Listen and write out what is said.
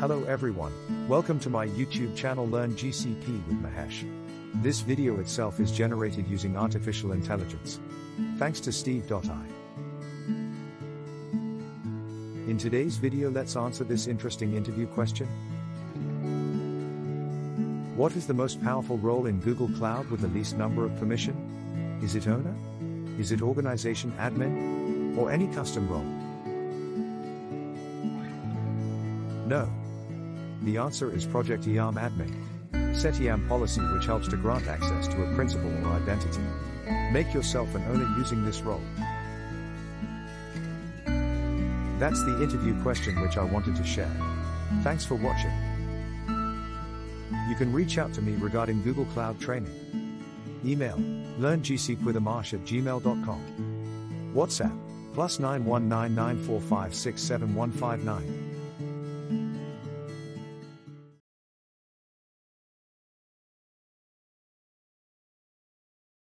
Hello everyone, welcome to my YouTube channel Learn GCP with Mahesh. This video itself is generated using artificial intelligence, thanks to Steve.ai. In today's video let's answer this interesting interview question. What is the most powerful role in Google Cloud with the least number of permission? Is it owner? Is it organization admin? Or any custom role? No. The answer is Project IAM Admin. Set IAM policy which helps to grant access to a principal or identity. Make yourself an owner using this role. That's the interview question which I wanted to share. Thanks for watching. You can reach out to me regarding Google Cloud training. Email, learngcpwithmahesh@gmail.com. WhatsApp, +919945671559.